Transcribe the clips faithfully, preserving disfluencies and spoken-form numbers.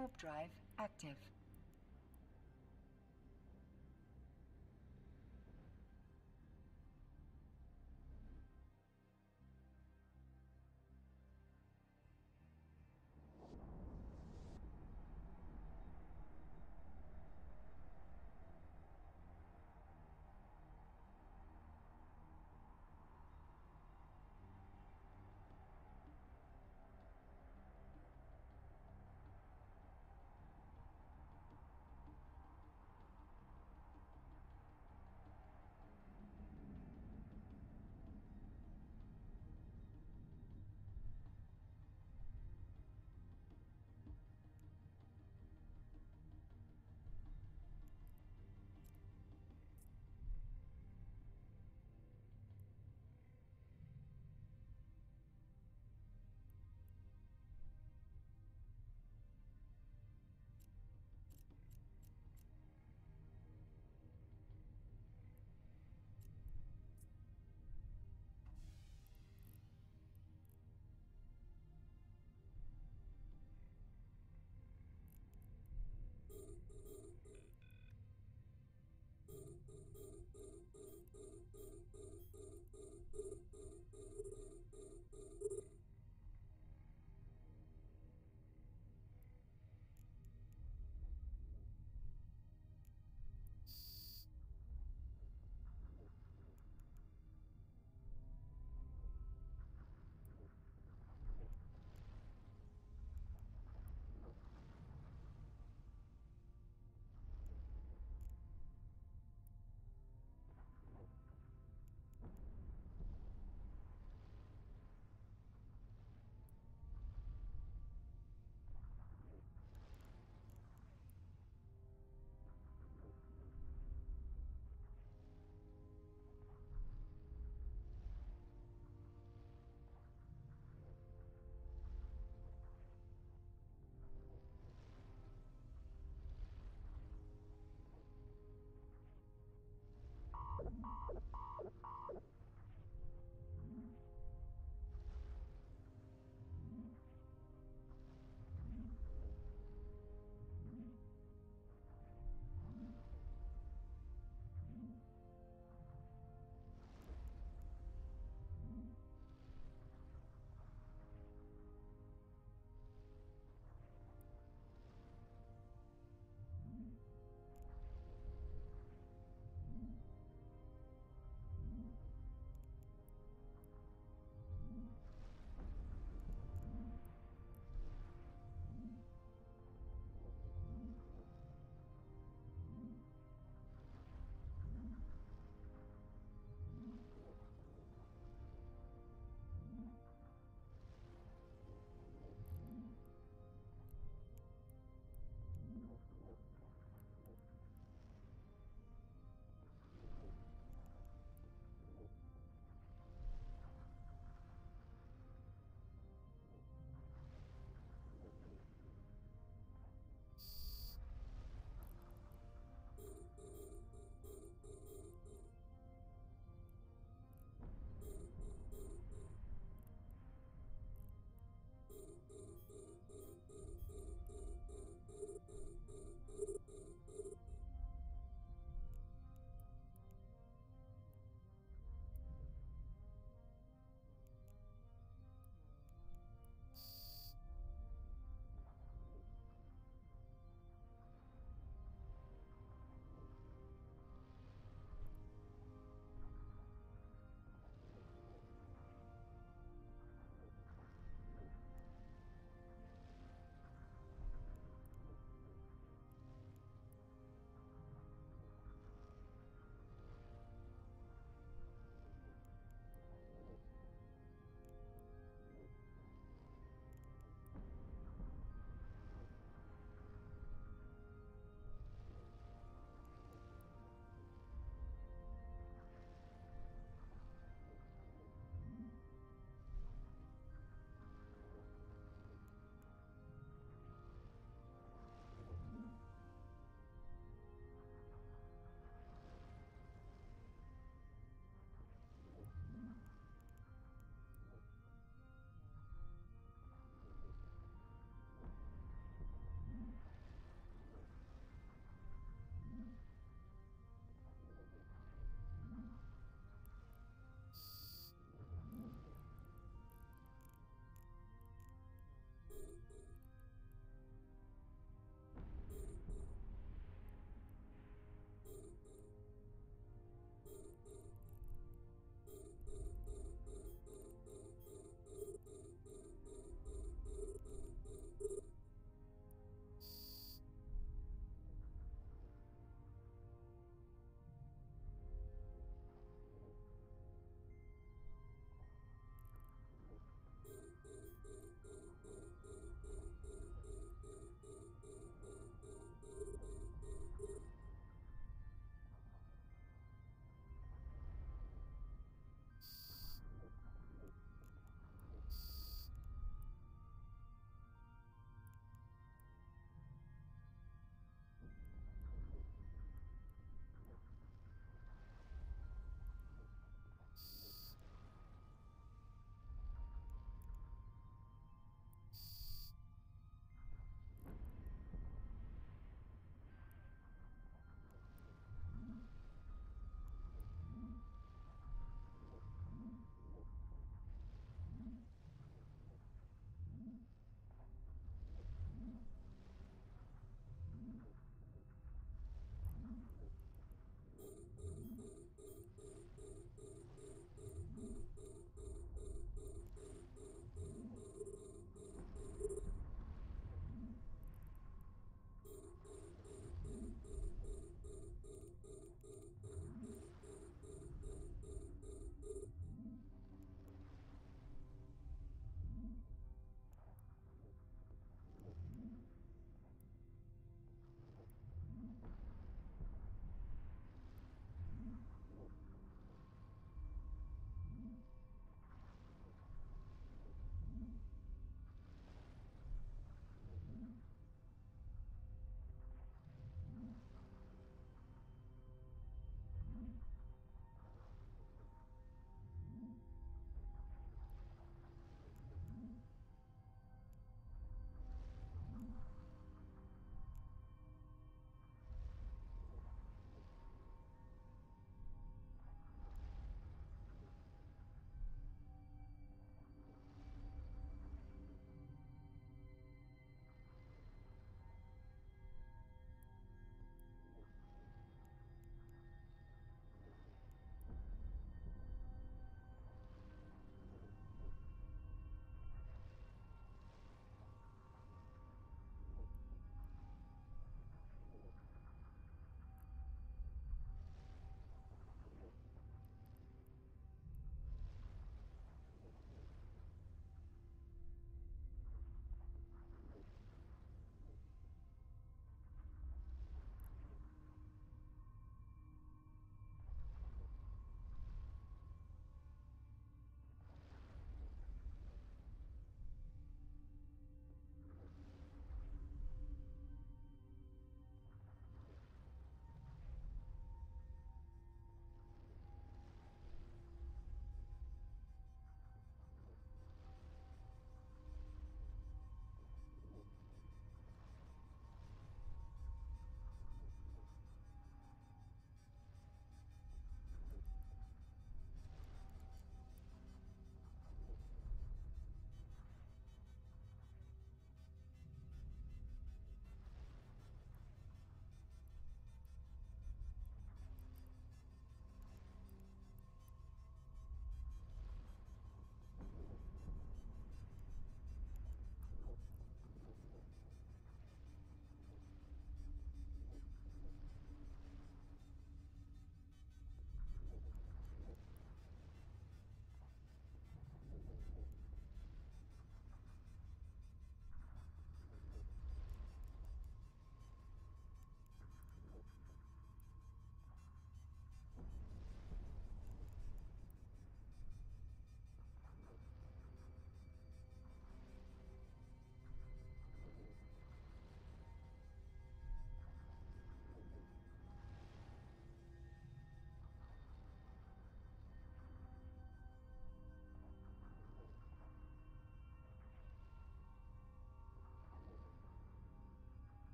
warp drive active.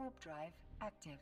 Warp drive active.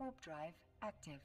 warp drive active.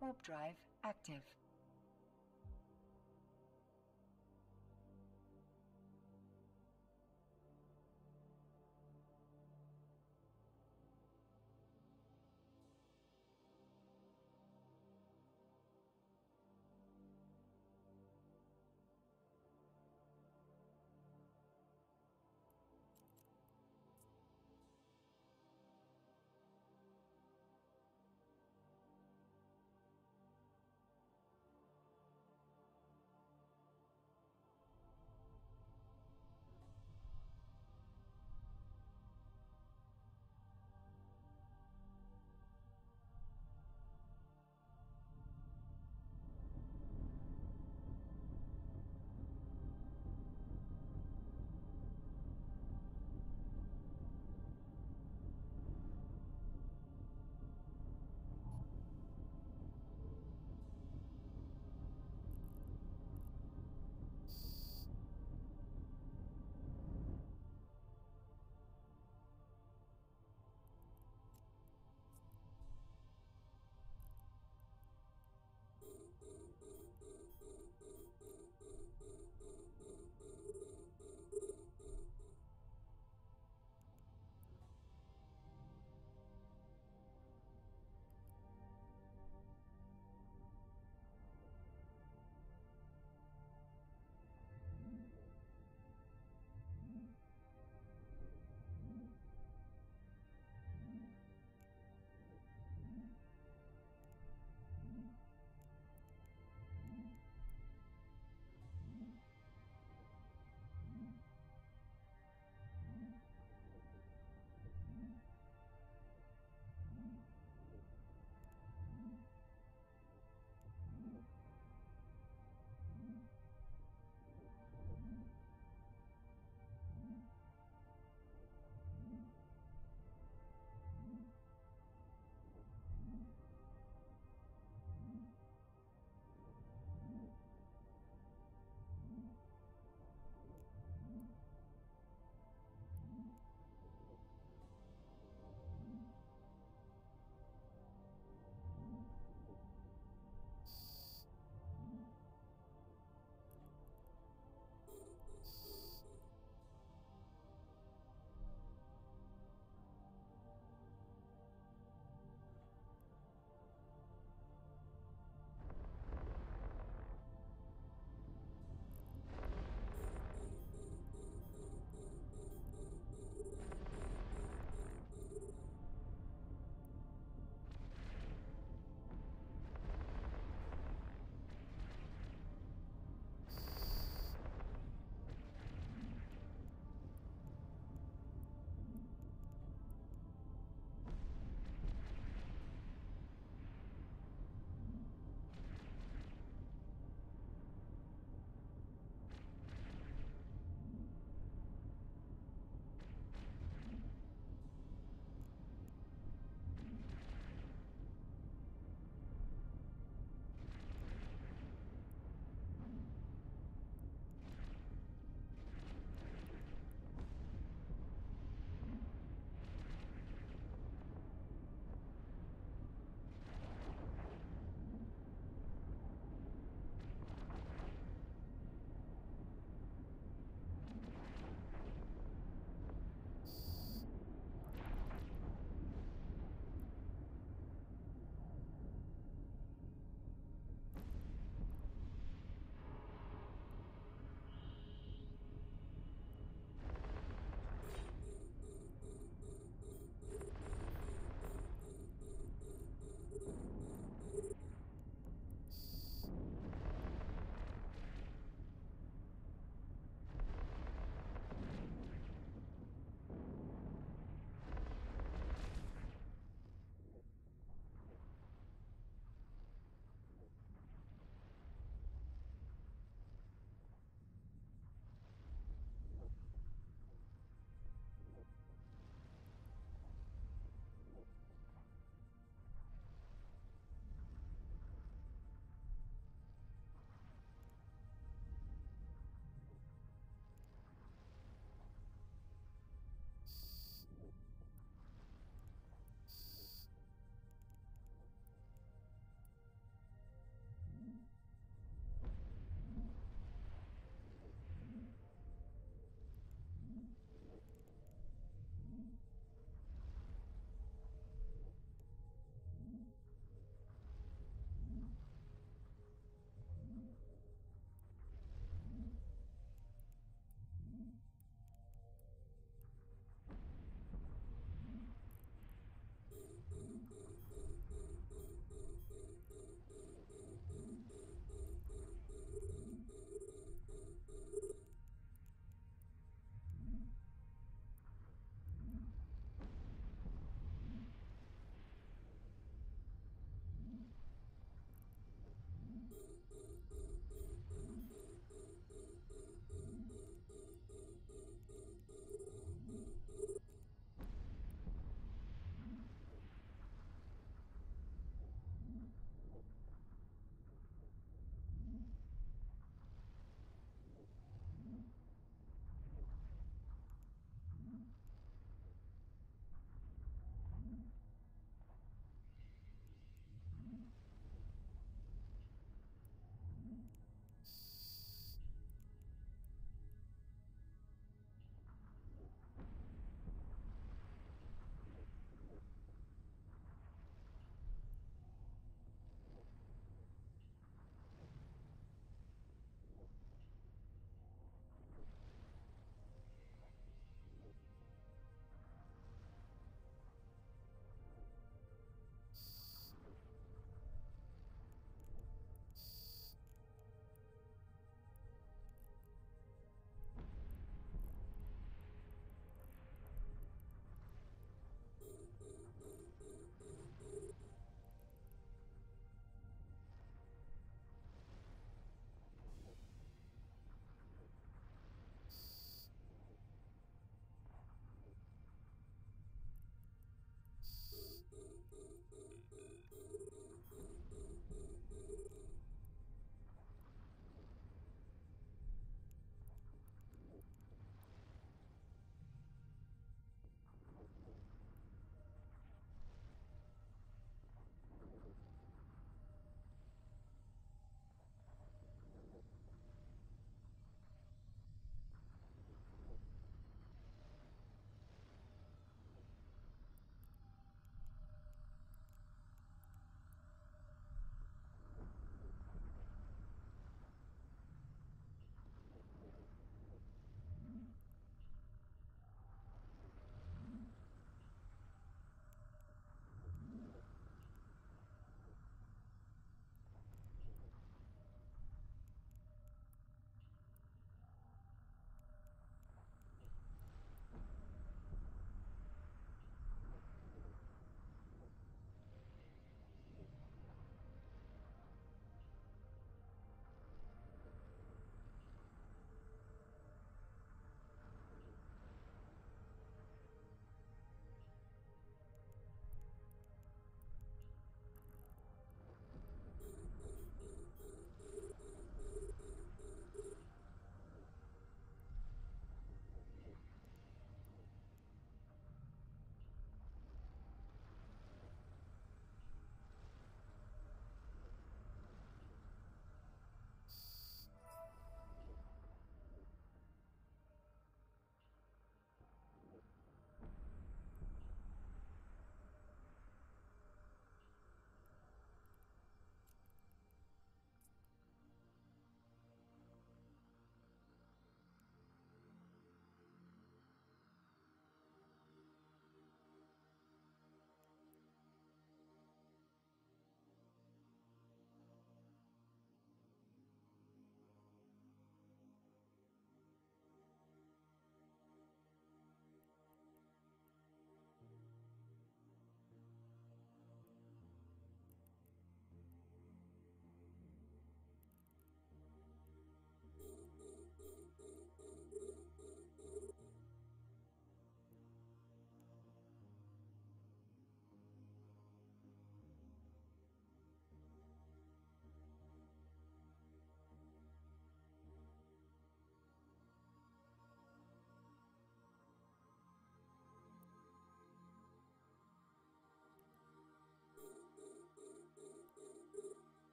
warp drive active.